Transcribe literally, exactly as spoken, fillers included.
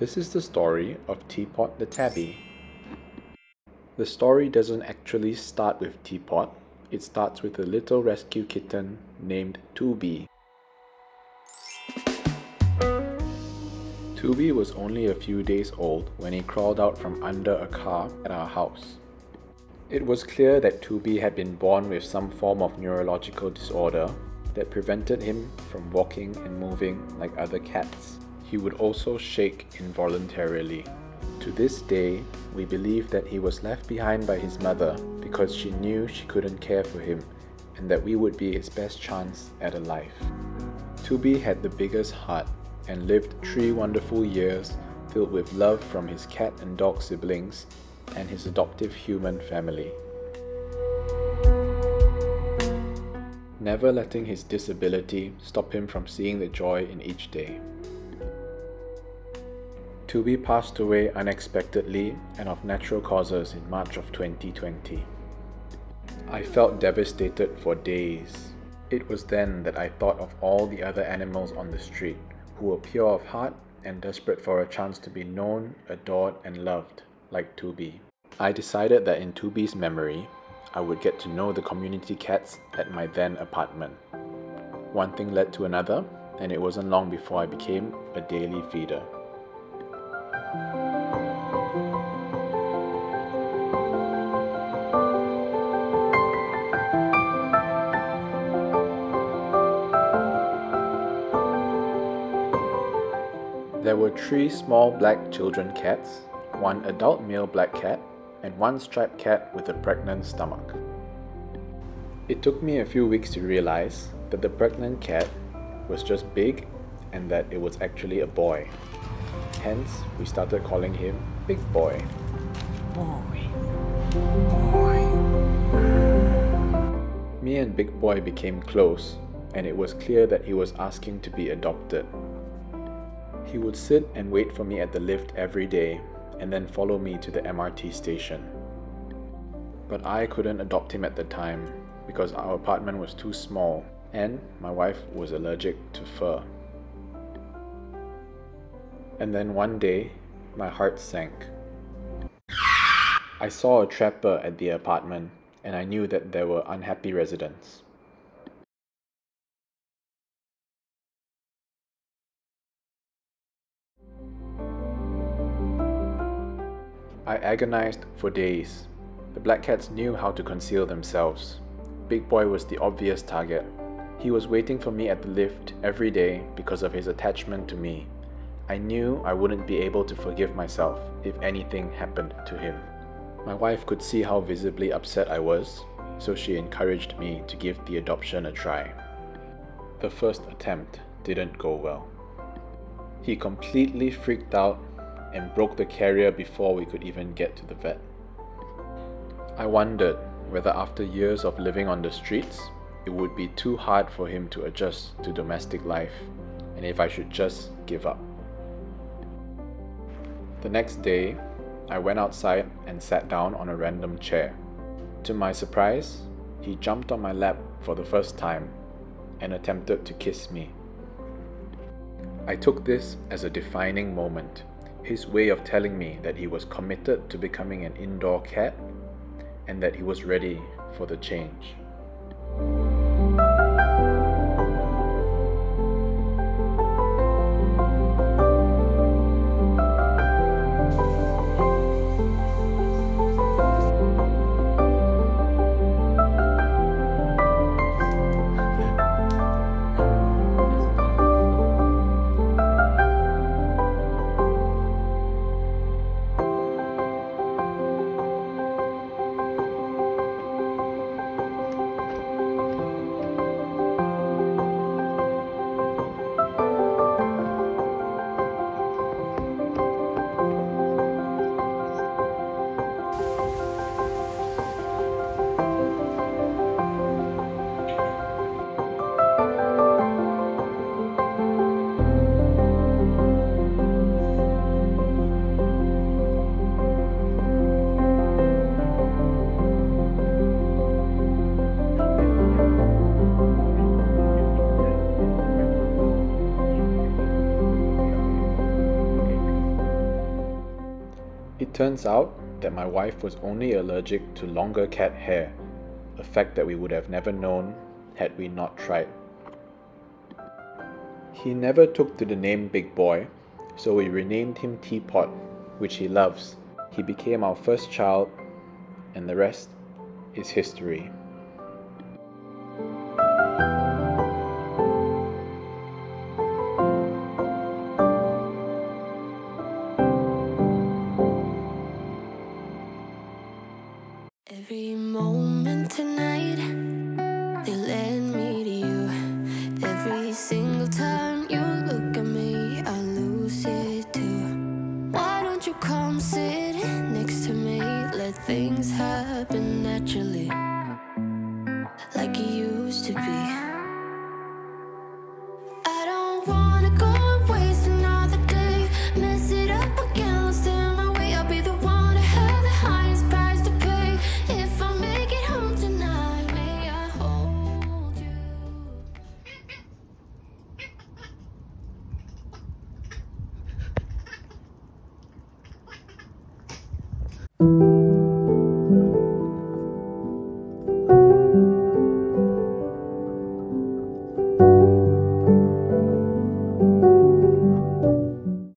This is the story of Teapot the Tabby. The story doesn't actually start with Teapot, it starts with a little rescue kitten named Tooby. Tooby was only a few days old when he crawled out from under a car at our house. It was clear that Tooby had been born with some form of neurological disorder that prevented him from walking and moving like other cats. He would also shake involuntarily. To this day, we believe that he was left behind by his mother because she knew she couldn't care for him and that we would be his best chance at a life. Tooby had the biggest heart and lived three wonderful years filled with love from his cat and dog siblings and his adoptive human family. Never letting his disability stop him from seeing the joy in each day. Tooby passed away unexpectedly and of natural causes in March of twenty twenty. I felt devastated for days. It was then that I thought of all the other animals on the street who were pure of heart and desperate for a chance to be known, adored and loved, like Tooby. I decided that in Tooby's memory, I would get to know the community cats at my then apartment. One thing led to another, and it wasn't long before I became a daily feeder. There were three small black children cats, one adult male black cat, and one striped cat with a pregnant stomach. It took me a few weeks to realize that the pregnant cat was just big and that it was actually a boy. Hence, we started calling him Big Boy. Boy. Boy. Me and Big Boy became close, and it was clear that he was asking to be adopted. He would sit and wait for me at the lift every day and then follow me to the M R T station. But I couldn't adopt him at the time because our apartment was too small and my wife was allergic to fur. And then one day, my heart sank. I saw a trapper at the apartment and I knew that there were unhappy residents. I agonized for days. The black cats knew how to conceal themselves. Big Boy was the obvious target. He was waiting for me at the lift every day because of his attachment to me. I knew I wouldn't be able to forgive myself if anything happened to him. My wife could see how visibly upset I was, so she encouraged me to give the adoption a try. The first attempt didn't go well. He completely freaked out and broke the carrier before we could even get to the vet. I wondered whether after years of living on the streets, it would be too hard for him to adjust to domestic life, and if I should just give up. The next day, I went outside and sat down on a random chair. To my surprise, he jumped on my lap for the first time and attempted to kiss me. I took this as a defining moment. His way of telling me that he was committed to becoming an indoor cat and that he was ready for the change. It turns out that my wife was only allergic to longer cat hair, a fact that we would have never known had we not tried. He never took to the name Big Boy, so we renamed him Teapot, which he loves. He became our first child, and the rest is history. Every moment tonight, they led me to you. Every single time you look at me, I lose it too. Why don't you come sit next to me? Let things happen naturally.